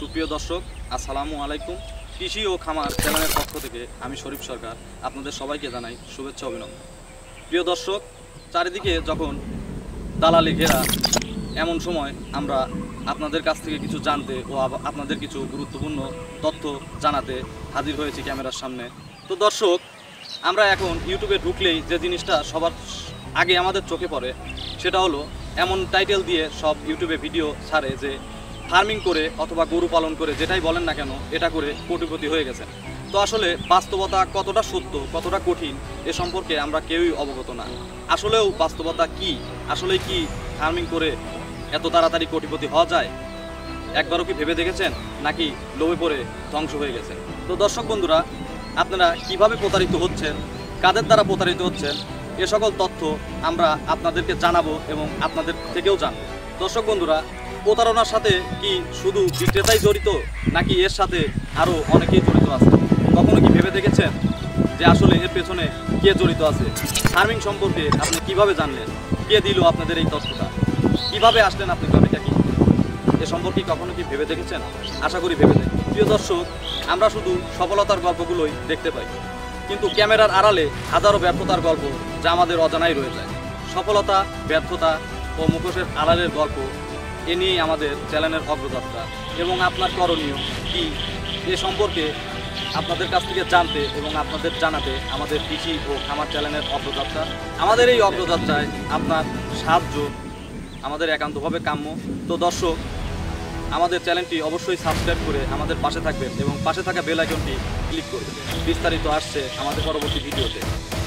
সুপ্রিয় দর্শক, আসসালামু আলাইকুম। কৃষি ও খামার চ্যানেলের পক্ষ থেকে আমি শরীফ সরকার আপনাদের সবাইকে জানাই শুভেচ্ছা অভিনন্দন। প্রিয় দর্শক, চারিদিকে যখন দালালি ঘেরা, এমন সময় আমরা আপনাদের কাছ থেকে কিছু জানতে ও আপনাদের কিছু গুরুত্বপূর্ণ তথ্য জানাতে হাজির হয়েছি ক্যামেরার সামনে। তো দর্শক, আমরা এখন ইউটিউবে ঢুকলেই যে জিনিসটা সবার আগে আমাদের চোখে পড়ে সেটা হলো এমন টাইটেল দিয়ে সব ইউটিউবে ভিডিও ছাড়ে যে ফার্মিং করে অথবা গরু পালন করে, যেটাই বলেন না কেন, এটা করে কোটিপতি হয়ে গেছেন। তো আসলে বাস্তবতা কতটা সত্য, কতটা কঠিন, এ সম্পর্কে আমরা কেউই অবগত না। আসলেও বাস্তবতা কি, আসলে কি ফার্মিং করে এত তাড়াতাড়ি কোটিপতি হওয়া যায়? একবারও কি ভেবে দেখেছেন, নাকি লোভে পড়ে ধ্বংস হয়ে গেছেন? তো দর্শক বন্ধুরা, আপনারা কিভাবে প্রতারিত হচ্ছেন, কাদের দ্বারা প্রতারিত হচ্ছেন, এ সকল তথ্য আমরা আপনাদেরকে জানাবো এবং আপনাদের থেকেও জানবো। দর্শক বন্ধুরা, প্রতারণার সাথে কি শুধু বিক্রেতাই জড়িত, নাকি এর সাথে আরও অনেকেই জড়িত আছে? কখনো কি ভেবে দেখেছেন যে আসলে এর পেছনে কে জড়িত আছে? ফার্মিং সম্পর্কে আপনি কিভাবে জানলেন? কে দিল আপনাদের এই তথ্যটা? কিভাবে আসলেন আপনি কবিটা কি? এ সম্পর্কে কখনো কি ভেবে দেখেছেন? আশা করি ভেবে দেখেন। প্রিয় দর্শক, আমরা শুধু সফলতার গল্পগুলোই দেখতে পাই, কিন্তু ক্যামেরার আড়ালে হাজারো ব্যর্থতার গল্প যা আমাদের অজানাই রয়ে যায়। সফলতা, ব্যর্থতা ও মুখোশের আড়ালের গল্প, এ নিয়েই আমাদের চ্যানেলের অগ্রযাত্রা এবং আপনার করণীয় কি, এ সম্পর্কে আপনাদের কাছ থেকে জানতে এবং আপনাদের জানাতে আমাদের কৃষি ও খামার চ্যানেলের অগ্রযাত্রা। আমাদের এই অগ্রযাত্রায় আপনার সাহায্য আমাদের একান্তভাবে কাম্য। তো দর্শক, আমাদের চ্যানেলটি অবশ্যই সাবস্ক্রাইব করে আমাদের পাশে থাকবেন এবং পাশে থাকা বেল আইকনটি ক্লিক করবেন। বিস্তারিত আসছে আমাদের পরবর্তী ভিডিওতে।